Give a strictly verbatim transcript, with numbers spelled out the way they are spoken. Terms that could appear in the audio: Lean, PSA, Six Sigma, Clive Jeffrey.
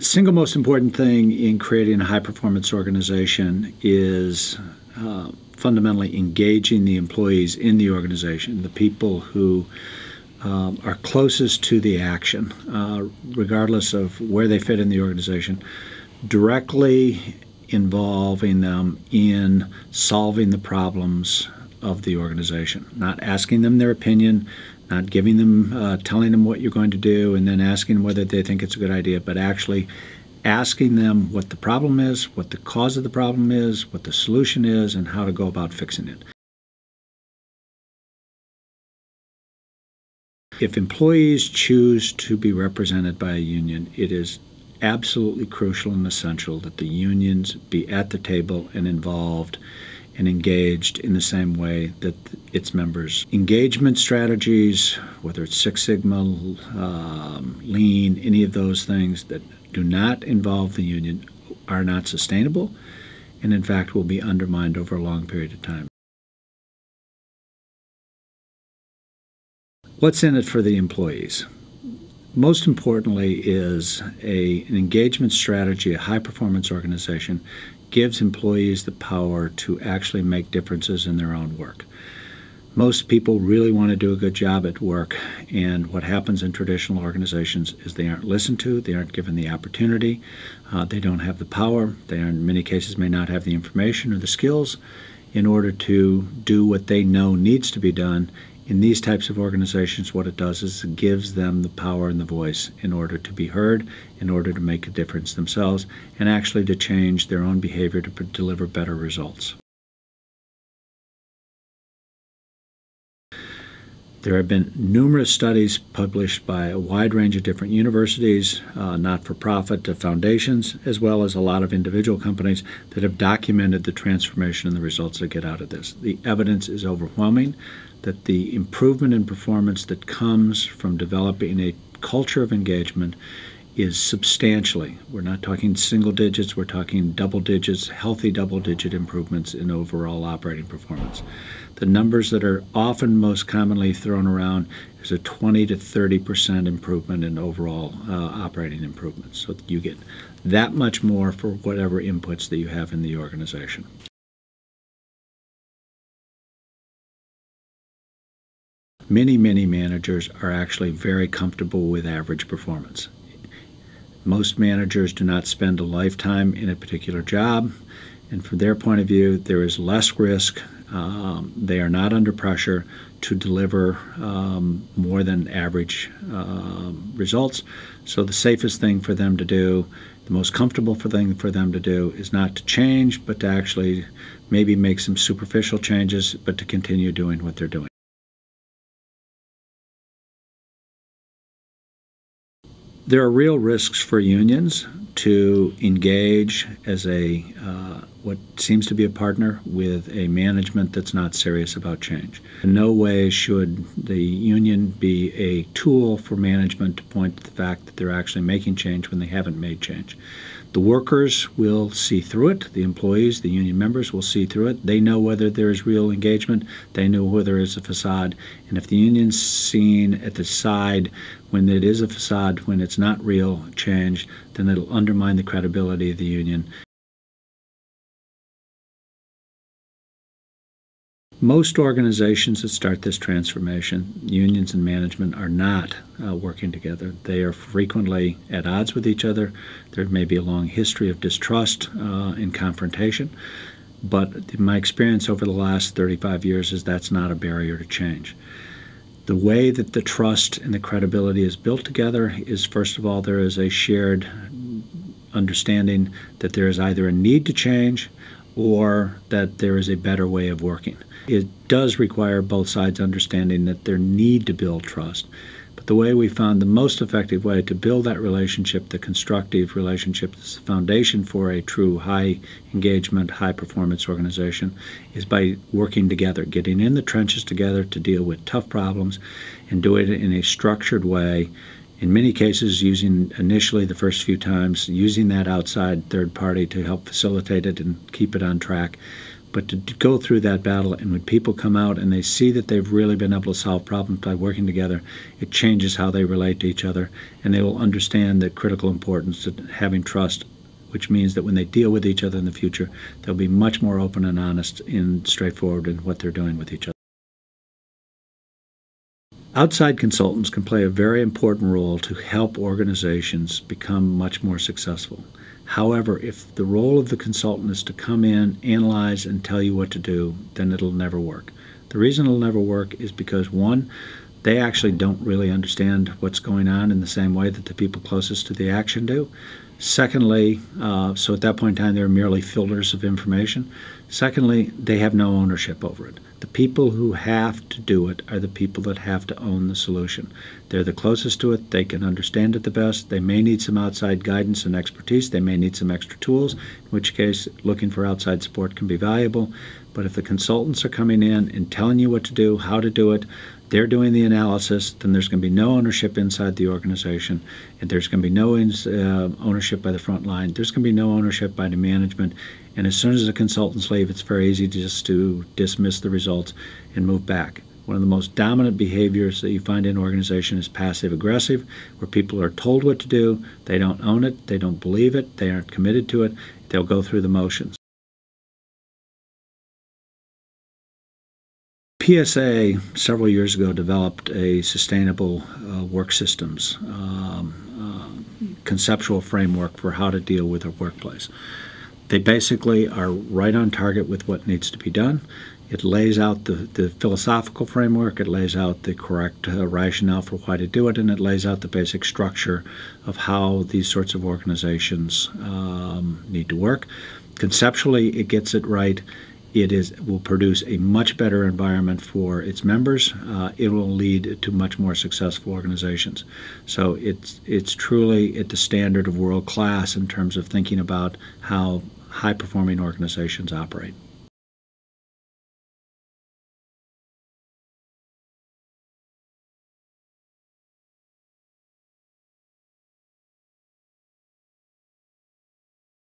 single most important thing in creating a high-performance organization is uh, fundamentally engaging the employees in the organization, the people who um, are closest to the action, uh, regardless of where they fit in the organization, directly involving them in solving the problems of the organization, not asking them their opinion, not giving them, uh, telling them what you're going to do and then asking whether they think it's a good idea, but actually asking them what the problem is, what the cause of the problem is, what the solution is, and how to go about fixing it. If employees choose to be represented by a union, it is absolutely crucial and essential that the unions be at the table and involved and engaged in the same way that its members. Engagement strategies, whether it's Six Sigma, um, Lean, any of those things that do not involve the union are not sustainable and in fact will be undermined over a long period of time. What's in it for the employees? Most importantly is a, an engagement strategy, a high-performance organization gives employees the power to actually make differences in their own work. Most people really want to do a good job at work, and what happens in traditional organizations is they aren't listened to, they aren't given the opportunity, uh, they don't have the power, they are, in many cases may not have the information or the skills in order to do what they know needs to be done. In these types of organizations, what it does is it gives them the power and the voice in order to be heard, in order to make a difference themselves, and actually to change their own behavior to deliver better results. There have been numerous studies published by a wide range of different universities, uh, not-for-profit to foundations, as well as a lot of individual companies that have documented the transformation and the results that get out of this. The evidence is overwhelming that the improvement in performance that comes from developing a culture of engagement is substantially, we're not talking single digits, we're talking double digits, healthy double digit improvements in overall operating performance. The numbers that are often most commonly thrown around is a twenty to thirty percent improvement in overall uh, operating improvements. So you get that much more for whatever inputs that you have in the organization. Many, many managers are actually very comfortable with average performance. Most managers do not spend a lifetime in a particular job, and from their point of view, there is less risk. Um, they are not under pressure to deliver um, more than average uh, results. So the safest thing for them to do, the most comfortable thing for them to do is not to change, but to actually maybe make some superficial changes, but to continue doing what they're doing. There are real risks for unions to engage as a uh, what seems to be a partner with a management that's not serious about change. In no way should the union be a tool for management to point to the fact that they're actually making change when they haven't made change. The workers will see through it. The employees, the union members will see through it. They know whether there is real engagement. They know whether it's a facade. And if the union's seen at the side when it is a facade, when it's not real change, then it'll undermine the credibility of the union. Most organizations that start this transformation, unions and management, are not uh, working together. They are frequently at odds with each other. There may be a long history of distrust uh, and confrontation, but my experience over the last thirty-five years is that's not a barrier to change. The way that the trust and the credibility is built together is, first of all, there is a shared understanding that there is either a need to change or that there is a better way of working. It does require both sides understanding that there need to build trust. But the way we found the most effective way to build that relationship, the constructive relationship, the foundation for a true high engagement, high performance organization, is by working together, getting in the trenches together to deal with tough problems and do it in a structured way. In many cases, using initially the first few times, using that outside third party to help facilitate it and keep it on track. But to go through that battle, and when people come out and they see that they've really been able to solve problems by working together, it changes how they relate to each other, and they will understand the critical importance of having trust, which means that when they deal with each other in the future, they'll be much more open and honest and straightforward in what they're doing with each other. Outside consultants can play a very important role to help organizations become much more successful. However, if the role of the consultant is to come in, analyze, and tell you what to do, then it'll never work. The reason it'll never work is because, one, they actually don't really understand what's going on in the same way that the people closest to the action do. Secondly, uh, so at that point in time, they're merely filters of information. Secondly, they have no ownership over it. The people who have to do it are the people that have to own the solution. They're the closest to it. They can understand it the best. They may need some outside guidance and expertise. They may need some extra tools, in which case looking for outside support can be valuable. But if the consultants are coming in and telling you what to do, how to do it, they're doing the analysis, then there's going to be no ownership inside the organization, and there's going to be no uh, ownership by the front line. There's going to be no ownership by the management. And as soon as the consultants leave, it's very easy just to dismiss the results and move back. One of the most dominant behaviors that you find in an organization is passive-aggressive, where people are told what to do, they don't own it, they don't believe it, they aren't committed to it, they'll go through the motions. P S A several years ago developed a sustainable uh, work systems um, uh, conceptual framework for how to deal with a workplace. They basically are right on target with what needs to be done. It lays out the, the philosophical framework, it lays out the correct uh, rationale for why to do it, and it lays out the basic structure of how these sorts of organizations um, need to work. Conceptually, it gets it right. It is, will produce a much better environment for its members. Uh, it will lead to much more successful organizations. So it's, it's truly at the standard of world class in terms of thinking about how high-performing organizations operate.